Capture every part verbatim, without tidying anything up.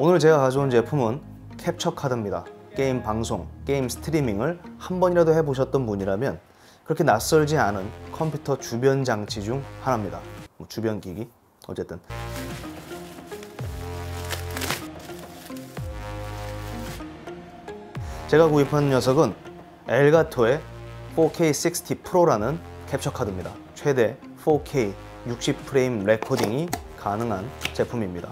오늘 제가 가져온 제품은 캡처 카드입니다. 게임 방송, 게임 스트리밍을 한 번이라도 해보셨던 분이라면 그렇게 낯설지 않은 컴퓨터 주변 장치 중 하나입니다. 뭐 주변 기기? 어쨌든 제가 구입한 녀석은 엘가토의 포케이 식스티 프로라는 캡처 카드입니다. 최대 포케이 육십 프레임 레코딩이 가능한 제품입니다.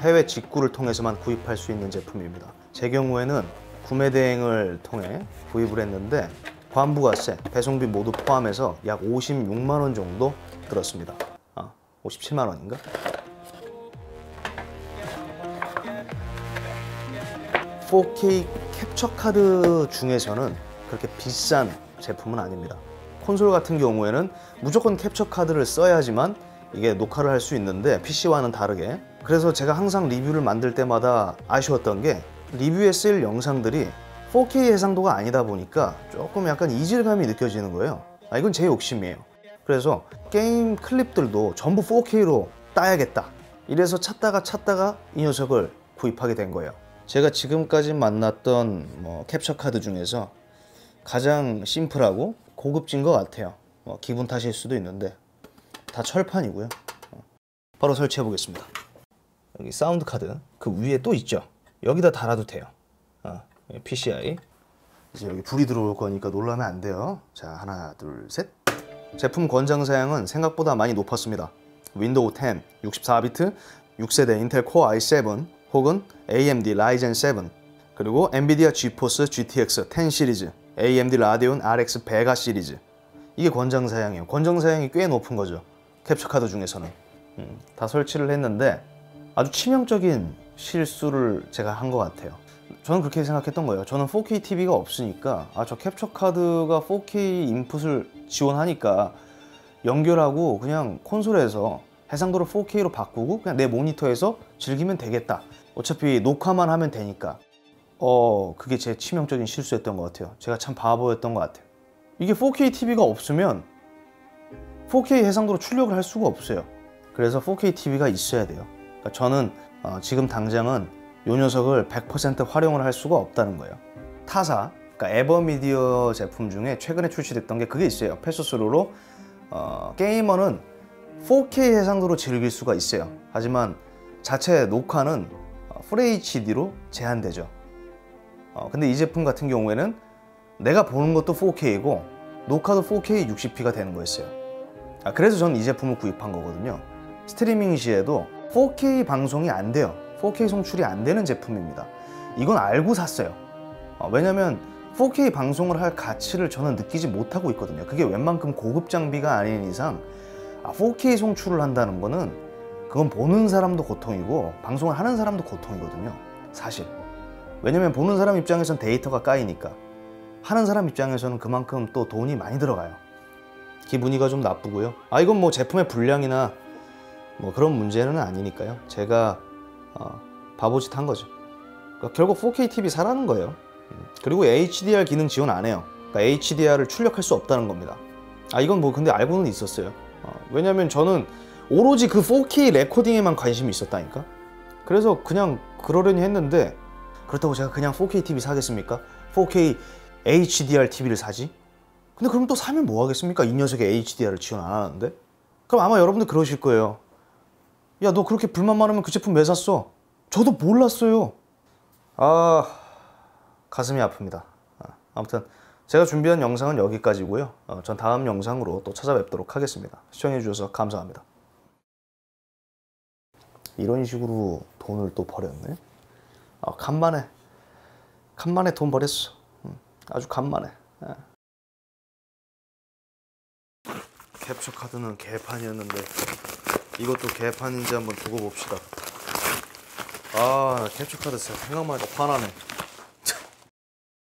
해외 직구를 통해서만 구입할 수 있는 제품입니다. 제 경우에는 구매 대행을 통해 구입을 했는데 관부가세, 배송비 모두 포함해서 약 오십육만 원 정도 들었습니다. 아, 오십칠만 원인가? 포케이 캡처 카드 중에서는 그렇게 비싼 제품은 아닙니다. 콘솔 같은 경우에는 무조건 캡처 카드를 써야지만 이게 녹화를 할 수 있는데 피씨와는 다르게, 그래서 제가 항상 리뷰를 만들 때마다 아쉬웠던 게 리뷰에 쓸 영상들이 포케이 해상도가 아니다 보니까 조금 약간 이질감이 느껴지는 거예요. 아, 이건 제 욕심이에요. 그래서 게임 클립들도 전부 포케이로 따야겠다, 이래서 찾다가 찾다가 이 녀석을 구입하게 된 거예요. 제가 지금까지 만났던 뭐 캡처 카드 중에서 가장 심플하고 고급진 것 같아요. 뭐 기분 탓일 수도 있는데 다 철판이고요. 바로 설치해 보겠습니다. 여기 사운드 카드 그 위에 또 있죠. 여기다 달아도 돼요. 아, 피씨아이. 이제 여기 불이 들어올 거니까 놀라면 안 돼요. 자, 하나, 둘, 셋. 제품 권장 사양은 생각보다 많이 높았습니다. 윈도우 텐, 육십사 비트, 육 세대 인텔 코어 아이 세븐 혹은 에이엠디 라이젠 세븐, 그리고 엔비디아 지포스 지티엑스 텐 시리즈, 에이엠디 라데온 알엑스 베가 시리즈. 이게 권장 사양이에요. 권장 사양이 꽤 높은 거죠, 캡처 카드 중에서는. 음, 다 설치를 했는데 아주 치명적인 실수를 제가 한 것 같아요. 저는 그렇게 생각했던 거예요. 저는 포케이 티비가 없으니까, 아, 저 캡처 카드가 포케이 인풋을 지원하니까 연결하고 그냥 콘솔에서 해상도를 포케이로 바꾸고 그냥 내 모니터에서 즐기면 되겠다, 어차피 녹화만 하면 되니까. 어, 그게 제 치명적인 실수였던 것 같아요. 제가 참 바보였던 것 같아요. 이게 포케이 티비가 없으면 포케이 해상도로 출력을 할 수가 없어요. 그래서 포케이 티비가 있어야 돼요. 그러니까 저는 어, 지금 당장은 이 녀석을 백 퍼센트 활용을 할 수가 없다는 거예요. 타사, 그러니까 에버미디어 제품 중에 최근에 출시됐던 게 그게 있어요. 패스스루로 어, 게이머는 포케이 해상도로 즐길 수가 있어요. 하지만 자체 녹화는 풀에이치디로 제한되죠. 어, 근데 이 제품 같은 경우에는 내가 보는 것도 포케이고 녹화도 포케이 육십 피가 되는 거였어요. 아, 그래서 저는 이 제품을 구입한 거거든요. 스트리밍 시에도 포케이 방송이 안 돼요. 포케이 송출이 안 되는 제품입니다. 이건 알고 샀어요. 어, 왜냐면 포케이 방송을 할 가치를 저는 느끼지 못하고 있거든요. 그게 웬만큼 고급 장비가 아닌 이상 아, 포케이 송출을 한다는 거는 그건 보는 사람도 고통이고 방송을 하는 사람도 고통이거든요, 사실. 왜냐면 보는 사람 입장에선 데이터가 까이니까, 하는 사람 입장에서는 그만큼 또 돈이 많이 들어가요. 기분이가 좀 나쁘고요. 아, 이건 뭐 제품의 불량이나 뭐 그런 문제는 아니니까요. 제가 어, 바보짓 한 거죠. 그러니까 결국 포케이 티비 사라는 거예요. 그리고 에이치디알 기능 지원 안 해요. 그러니까 에이치디알을 출력할 수 없다는 겁니다. 아, 이건 뭐 근데 알고는 있었어요. 어, 왜냐면 저는 오로지 그 포케이 레코딩에만 관심이 있었다니까. 그래서 그냥 그러려니 했는데, 그렇다고 제가 그냥 포케이 티비 사겠습니까? 포케이 에이치디알 티비를 사지? 근데 그럼 또 사면 뭐 하겠습니까? 이 녀석에 에이치디알을 지원 안 하는데? 그럼 아마 여러분들 그러실 거예요. 야, 너 그렇게 불만 많으면 그 제품 왜 샀어? 저도 몰랐어요. 아, 가슴이 아픕니다. 아무튼 제가 준비한 영상은 여기까지고요. 전 다음 영상으로 또 찾아뵙도록 하겠습니다. 시청해주셔서 감사합니다. 이런 식으로 돈을 또 버렸네. 아, 간만에 간만에 돈 버렸어. 아주 간만에. 예. 캡처 카드는 개판이었는데 이것도 개판인지 한번 두고 봅시다. 아, 캡처 카드 생각만 해도 화나네.